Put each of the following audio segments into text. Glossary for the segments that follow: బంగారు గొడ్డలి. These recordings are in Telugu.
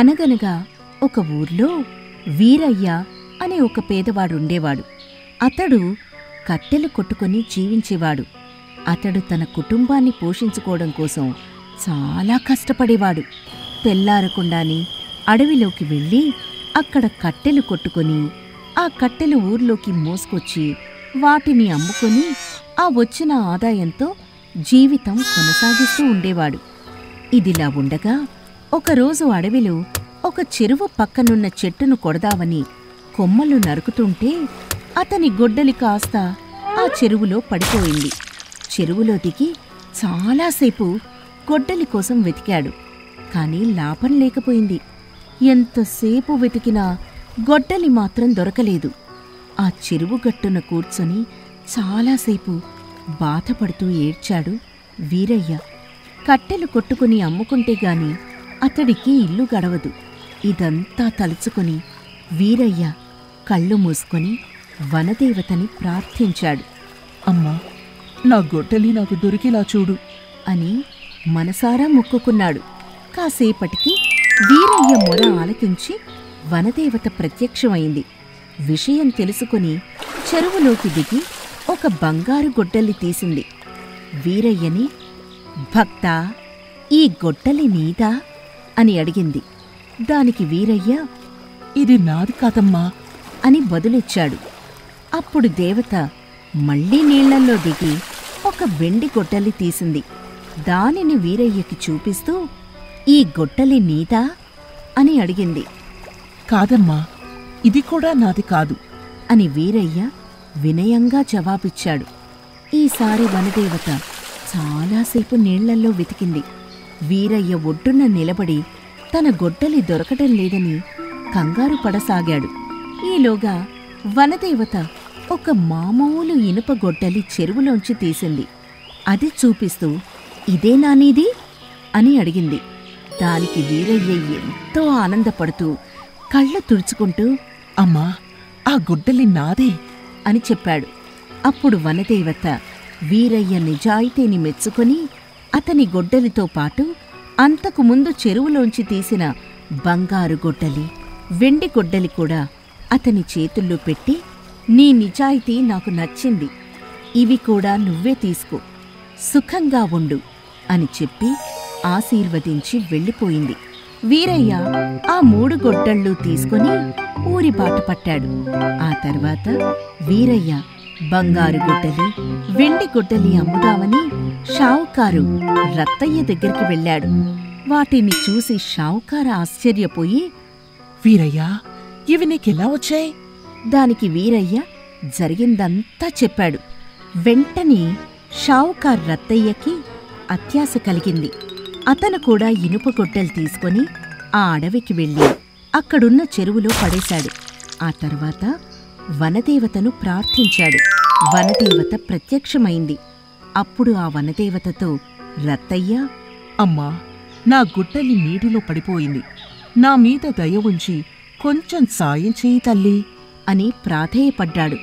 అనగనగా ఒక ఊర్లో వీరయ్య అనే ఒక పేదవాడుండేవాడు. అతడు కట్టెలు కొట్టుకొని జీవించేవాడు. అతడు తన కుటుంబాన్ని పోషించుకోవడం కోసం చాలా కష్టపడేవాడు. తెల్లారకుండానే అడవిలోకి వెళ్ళి అక్కడ కట్టెలు కొట్టుకొని ఆ కట్టెలు ఊర్లోకి మోసుకొచ్చి వాటిని అమ్ముకొని ఆ వచ్చిన ఆదాయంతో జీవితం కొనసాగిస్తూ ఉండేవాడు. ఇదిలా ఉండగా ఒకరోజు అడవిలో ఒక చెరువు పక్కనున్న చెట్టును కొడదామని కొమ్మలు నరుకుతుంటే అతని గొడ్డలి కాస్త ఆ చెరువులో పడిపోయింది. చెరువులో దిగి చాలాసేపు గొడ్డలి కోసం వెతికాడు, కానీ లాభం లేకపోయింది. ఎంతసేపు వెతికినా గొడ్డలి మాత్రం దొరకలేదు. ఆ చెరువు గట్టున కూర్చొని చాలాసేపు బాధపడుతూ ఏడ్చాడు వీరయ్య. కట్టెలు కొట్టుకుని అమ్ముకుంటే గాని అతడికి ఇల్లు గడవదు. ఇదంతా తలుచుకుని వీరయ్య కళ్ళు మూసుకొని వనదేవతని ప్రార్థించాడు. అమ్మా, నా గొడ్డలి నాకు దొరికేలా చూడు అని మనసారా మొక్కుకున్నాడు. కాసేపటికి వీరయ్య మొర ఆలకించి వనదేవత ప్రత్యక్షమైంది. విషయం తెలుసుకుని చెరువులోకి దిగి ఒక బంగారు గొడ్డలి తీసింది. వీరయ్యని, భక్తా, ఈ గొడ్డలి నీదా అని అడిగింది. దానికి వీరయ్య, ఇది నాది కాదమ్మా అని బదులిచ్చాడు. అప్పుడు దేవత మళ్లీ నీళ్లల్లో దిగి ఒక వెండి గొడ్డలి తీసింది. దానిని వీరయ్యకి చూపిస్తూ, ఈ గొడ్డలి నీదా అని అడిగింది. కాదమ్మా, ఇది కూడా నాది కాదు అని వీరయ్య వినయంగా జవాబిచ్చాడు. ఈసారి వనదేవత చాలాసేపు నీళ్లల్లో వెతికింది. వీరయ్య ఒడ్డున నిలబడి తన గొడ్డలి దొరకటం లేదని కంగారు పడసాగాడు. ఈలోగా వనదేవత ఒక మామూలు ఇనుప గొడ్డలి చెరువులోంచి తీసింది. అది చూపిస్తూ, ఇదే నానీది అని అడిగింది. దానికి వీరయ్య ఎంతో ఆనందపడుతూ కళ్ళు తుడుచుకుంటూ, అమ్మా, ఆ గొడ్డలి నాదే అని చెప్పాడు. అప్పుడు వనదేవత వీరయ్య నిజాయితీని మెచ్చుకొని అతని గొడ్డలితో పాటు అంతకుముందు చెరువులోంచి తీసిన బంగారు గొడ్డలి, వెండి గొడ్డలి కూడా అతని చేతుల్లో పెట్టి, నీ నిజాయితీ నాకు నచ్చింది, ఇవి కూడా నువ్వే తీసుకో, సుఖంగా ఉండు అని చెప్పి ఆశీర్వదించి వెళ్ళిపోయింది. వీరయ్య ఆ మూడు గొడ్డళ్ళు తీసుకుని ఊరి బాట పట్టాడు. ఆ తర్వాత వీరయ్య బంగారు గొడ్డలి, వెండి గొడ్డలి అమ్ముదామని షావుకారు రత్తయ్య దగ్గరికి వెళ్ళాడు. వాటిని చూసి షావుకారు ఆశ్చర్యపోయి, వీరయ్య, ఇవి నీకెలా వచ్చాయి? దానికి వీరయ్య జరిగిందంతా చెప్పాడు. వెంటనే షావుకారు రత్తయ్యకి అత్యాశ కలిగింది. అతను కూడా ఇనుప గొడ్డలు తీసుకొని ఆ అడవికి వెళ్ళి అక్కడున్న చెరువులో పడేశాడు. ఆ తర్వాత వనదేవతను ప్రార్థించాడు. వనదేవత ప్రత్యక్షమైంది. అప్పుడు ఆ వనదేవతతో రత్తయ్య, అమ్మా, నా గొడ్డలి నీటిలో పడిపోయింది, నా మీద దయ ఉంచి కొంచెం సాయం చేయి తల్లి అని ప్రాధేయపడ్డాడు.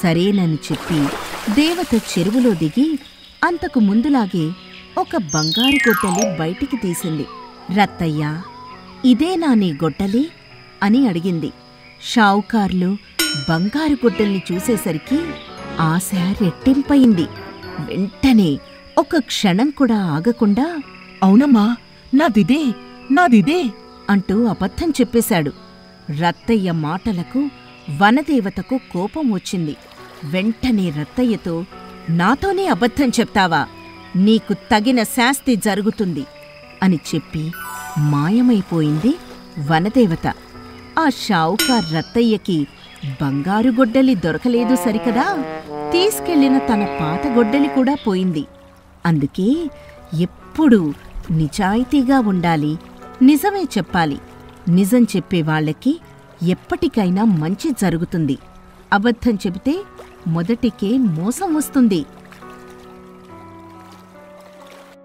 సరేనని చెప్పి దేవత చెరువులో దిగి అంతకు ముందులాగే ఒక బంగారు గొడ్డలి బయటికి తీసింది. రత్తయ్య, ఇదేనా నీ గొడ్డలి అని అడిగింది. షావుకార్లు బంగారు గొడ్డల్ని చూసేసరికి ఆశ రెట్టింపయింది. వెంటనే ఒక క్షణం కూడా ఆగకుండా, అవునమ్మా, నాదిదే నాదిదే అంటూ అబద్ధం చెప్పేశాడు. రత్తయ్య మాటలకు వనదేవతకు కోపం వచ్చింది. వెంటనే రత్తయ్యతో, నాతోనే అబద్ధం చెప్తావా, నీకు తగిన శాస్తి జరుగుతుంది అని చెప్పి మాయమైపోయింది వనదేవత. ఆ షావుకార్ రత్తయ్యకి బంగారు గొడ్డలి దొరకలేదు సరికదా, తీసుకెళ్లిన తన పాత గొడ్డలి కూడా పోయింది. అందుకే ఎప్పుడూ నిజాయితీగా ఉండాలి, నిజమే చెప్పాలి, నిజం చెప్పేవాళ్లకి ఎప్పటికైనా మంచి జరుగుతుంది, అబద్ధం చెబితే మొదటికే మోసం వస్తుంది.